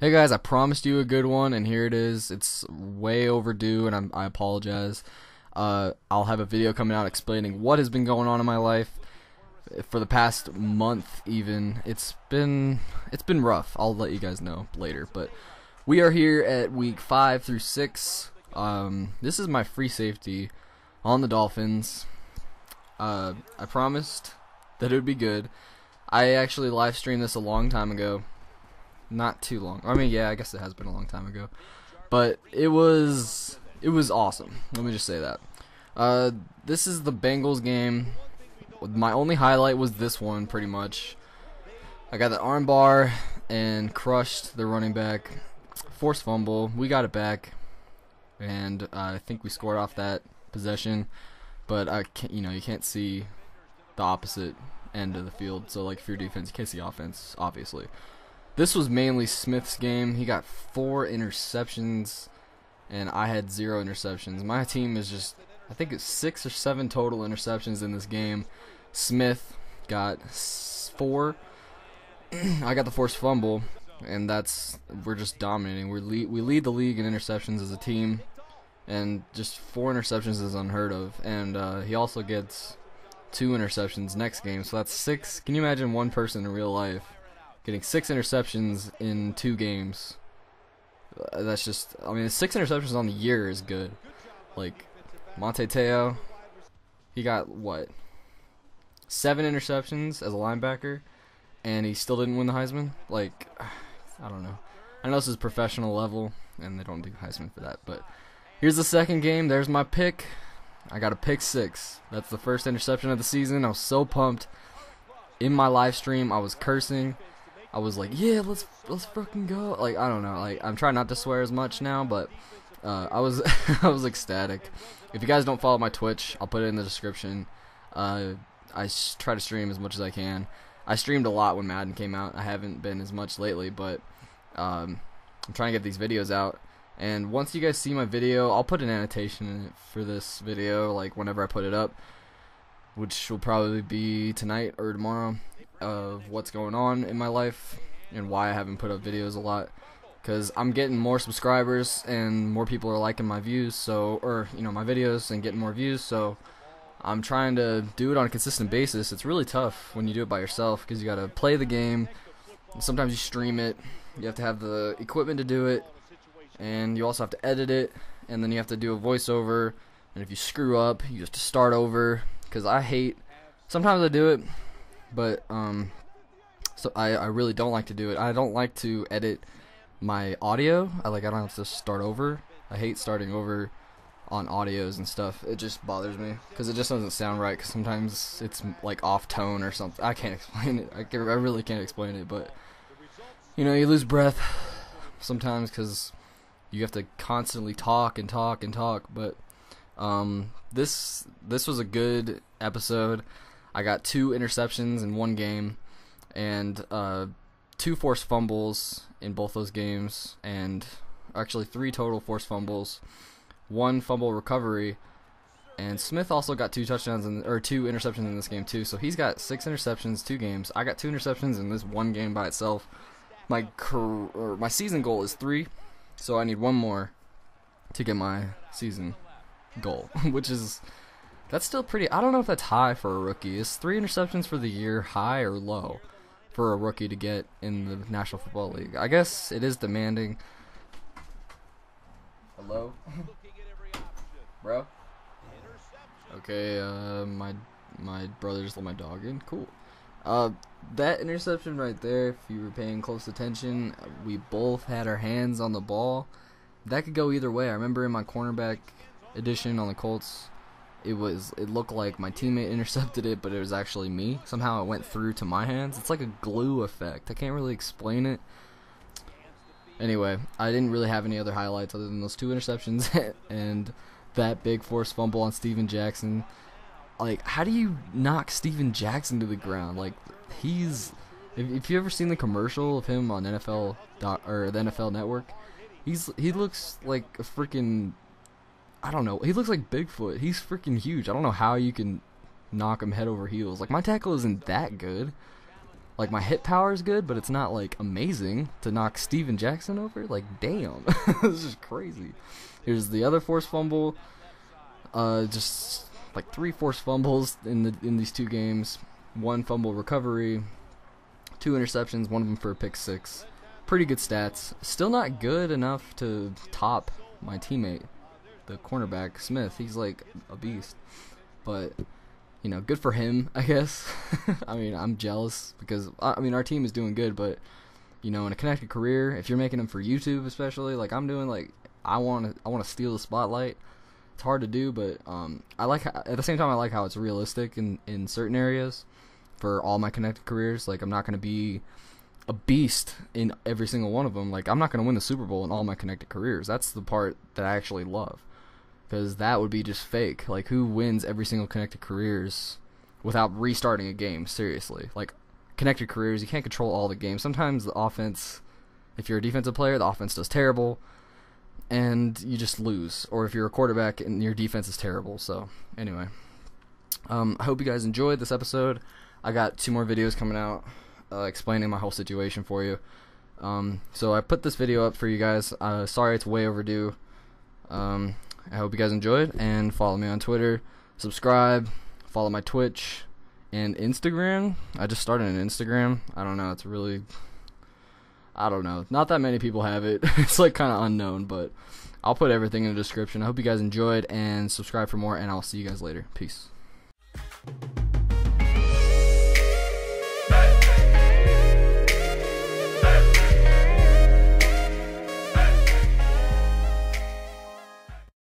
Hey guys, I promised you a good one, and here it is. It's way overdue, and I apologize. I'll have a video coming out explaining what has been going on in my life for the past month. Even it's been rough. I'll let you guys know later. But we are here at week 5 through 6. This is my free safety on the Dolphins. I promised that it would be good. I actually live streamed this a long time ago. Not too long. I mean, yeah, I guess it has been a long time ago, but it was awesome. Let me just say that. This is the Bengals game. My only highlight was this one, pretty much. I got the armbar and crushed the running back. Forced fumble. We got it back, and I think we scored off that possession. But I can't. You know, you can't see the opposite end of the field. So, like, if you're defense, you can't see offense, obviously. This was mainly Smith's game. He got 4 interceptions, and I had 0 interceptions. My team is just, I think it's 6 or 7 total interceptions in this game. Smith got 4. I got the forced fumble, and that's, we're just dominating. We lead the league in interceptions as a team, and just 4 interceptions is unheard of. And he also gets 2 interceptions next game, so that's 6. Can you imagine one person in real life getting 6 interceptions in 2 games? That's just, I mean, 6 interceptions on the year is good. Like, Monte Teo, he got, what, 7 interceptions as a linebacker, and he still didn't win the Heisman? Like, I don't know. I know this is professional level, and they don't do Heisman for that, but here's the second game. There's my pick. I got a pick 6. That's the first interception of the season. I was so pumped. In my live stream, I was cursing. I was like, yeah, let's fucking go. Like, I don't know. Like, I'm trying not to swear as much now, but I was I was ecstatic. If you guys don't follow my Twitch, I'll put it in the description. I try to stream as much as I can. I streamed a lot when Madden came out. I haven't been as much lately, but I'm trying to get these videos out. And once you guys see my video, I'll put an annotation in it for this video, like whenever I put it up, which will probably be tonight or tomorrow, of what's going on in my life and why I haven't put up videos a lot, because I'm getting more subscribers and more people are liking my views, so, or, you know, my videos, and getting more views, so I'm trying to do it on a consistent basis. It's really tough when you do it by yourself, because you gotta play the game, sometimes you stream it, you have to have the equipment to do it, and you also have to edit it, and then you have to do a voiceover, and if you screw up, you have to start over, because I hate, sometimes I do it, but so I really don't like to do it. I don't like to edit my audio. I don't have to start over. I hate starting over on audios and stuff. It just bothers me because it just doesn't sound right. Because sometimes it's like off tone or something. I can't explain it. I really can't explain it. But you know, you lose breath sometimes because you have to constantly talk and talk and talk. But this was a good episode. I got 2 interceptions in one game, and 2 forced fumbles in both those games, and actually 3 total forced fumbles, 1 fumble recovery, and Smith also got 2 touchdowns or 2 interceptions in this game too. So he's got 6 interceptions, 2 games. I got 2 interceptions in this one game by itself. My season goal is 3, so I need 1 more to get my season goal, which is. That's still pretty, I don't know if that's high for a rookie. Is 3 interceptions for the year high or low for a rookie to get in the National Football League? I guess it is demanding. Hello? Bro? Okay, my brother just let my dog in. Cool. That interception right there, if you were paying close attention, we both had our hands on the ball. That could go either way. I remember in my cornerback edition on the Colts, it looked like my teammate intercepted it, but it was actually me. Somehow it went through to my hands. It's like a glue effect. I can't really explain it. Anyway, I didn't really have any other highlights other than those 2 interceptions and that big forced fumble on Steven Jackson. Like, how do you knock Steven Jackson to the ground? Like, he's, if you ever seen the commercial of him on NFL or the NFL Network, he looks like a freaking, I don't know. He looks like Bigfoot. He's freaking huge. I don't know how you can knock him head over heels. Like, my tackle isn't that good. Like, my hit power is good, but it's not, like, amazing to knock Steven Jackson over. Like, damn. This is crazy. Here's the other forced fumble. Just, like, 3 forced fumbles in these 2 games. 1 fumble recovery. 2 interceptions, one of them for a pick 6. Pretty good stats. Still not good enough to top my teammate, the cornerback, Smith. He's, like, a beast. But... you know, good for him, I guess. I mean, I'm jealous because, I mean, our team is doing good, but, you know, in a connected career, if you're making them for YouTube especially, like I'm doing, like, I want to steal the spotlight. It's hard to do, but I like how, at the same time, I like how it's realistic in certain areas for all my connected careers. Like, I'm not going to be a beast in every single one of them. Like, I'm not going to win the Super Bowl in all my connected careers. That's the part that I actually love. Because that would be just fake. Like, who wins every single connected careers without restarting a game? Seriously. Like, connected careers, you can't control all the games. Sometimes the offense, if you're a defensive player, the offense does terrible, and you just lose. Or if you're a quarterback and your defense is terrible. So, anyway. I hope you guys enjoyed this episode. I got 2 more videos coming out explaining my whole situation for you. So I put this video up for you guys. Sorry it's way overdue. I hope you guys enjoyed, and follow me on Twitter, subscribe, follow my Twitch, and Instagram. I just started an Instagram. I don't know, it's really, I don't know, not that many people have it. It's like kind of unknown, but I'll put everything in the description. I hope you guys enjoyed, and subscribe for more, and I'll see you guys later. Peace.